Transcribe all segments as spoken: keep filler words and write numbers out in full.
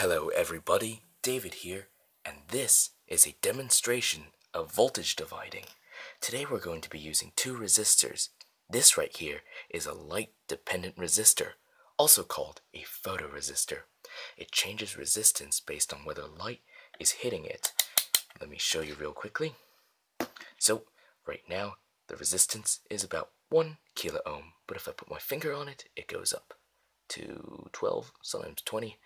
Hello everybody, David here, and this is a demonstration of voltage dividing. Today we're going to be using two resistors. This right here is a light-dependent resistor, also called a photoresistor. It changes resistance based on whether light is hitting it. Let me show you real quickly. So, right now, the resistance is about one kilo ohm, but if I put my finger on it, it goes up to twelve, sometimes twenty.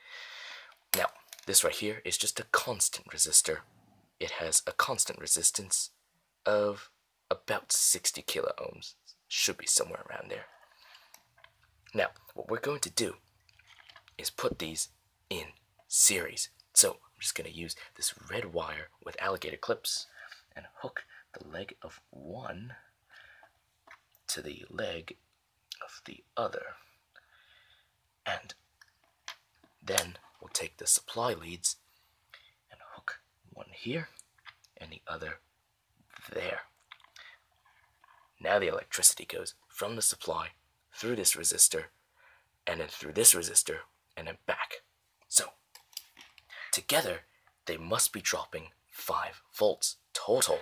Now, this right here is just a constant resistor. It has a constant resistance of about sixty kilo ohms. Should be somewhere around there. Now, what we're going to do is put these in series. So, I'm just going to use this red wire with alligator clips and hook the leg of one to the leg of the other. And then we'll take the supply leads and hook one here and the other there. Now the electricity goes from the supply through this resistor and then through this resistor and then back. So together they must be dropping five volts total.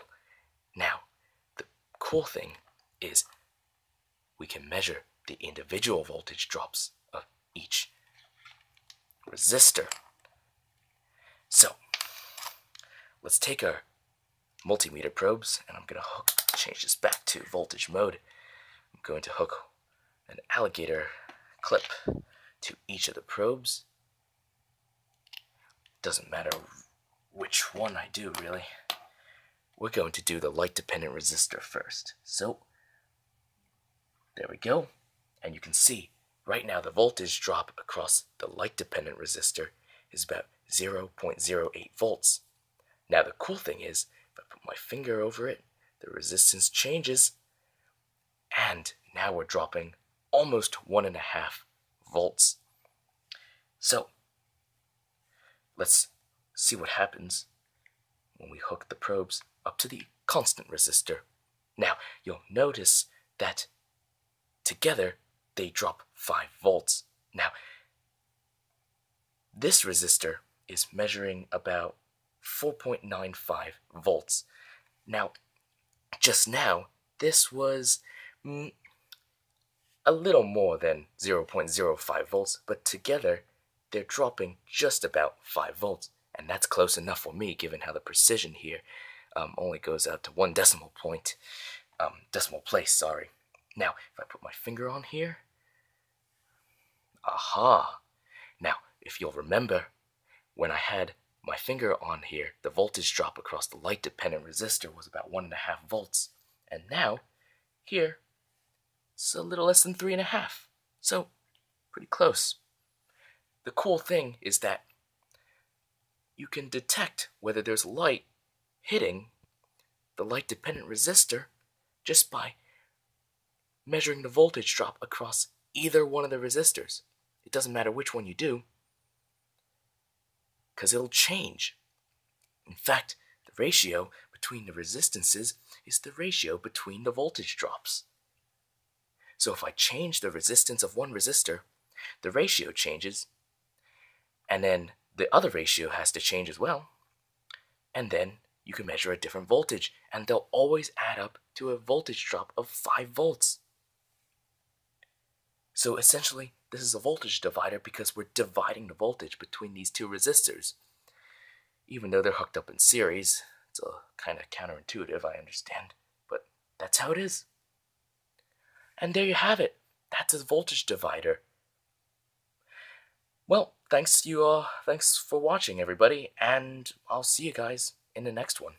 Now the cool thing is we can measure the individual voltage drops of each resistor. So let's take our multimeter probes, and I'm going to hook, change this back to voltage mode. I'm going to hook an alligator clip to each of the probes. Doesn't matter which one I do, really. We're going to do the light dependent resistor first. So there we go, and you can see right now the voltage drop across the light-dependent resistor is about zero point zero eight volts. Now the cool thing is, if I put my finger over it, the resistance changes, and now we're dropping almost one and a half volts. So let's see what happens when we hook the probes up to the constant resistor. Now you'll notice that together they drop five volts. Now, this resistor is measuring about four point nine five volts. Now, just now, this was mm, a little more than zero point zero five volts, but together, they're dropping just about five volts, and that's close enough for me, given how the precision here um, only goes out to one decimal point, um, decimal place, sorry. Now, if I put my finger on here, aha! Now, if you'll remember, when I had my finger on here, the voltage drop across the light-dependent resistor was about one and a half volts, and now, here, it's a little less than three and a half, so pretty close. The cool thing is that you can detect whether there's light hitting the light-dependent resistor just by measuring the voltage drop across either one of the resistors. It doesn't matter which one you do, because it'll change. In fact, the ratio between the resistances is the ratio between the voltage drops. So if I change the resistance of one resistor, the ratio changes, and then the other ratio has to change as well, and then you can measure a different voltage, and they'll always add up to a voltage drop of five volts. So essentially, this is a voltage divider because we're dividing the voltage between these two resistors. Even though they're hooked up in series, it's kind of counterintuitive, I understand, but that's how it is. And there you have it. That's a voltage divider. Well, thanks you all. Thanks for watching, everybody, and I'll see you guys in the next one.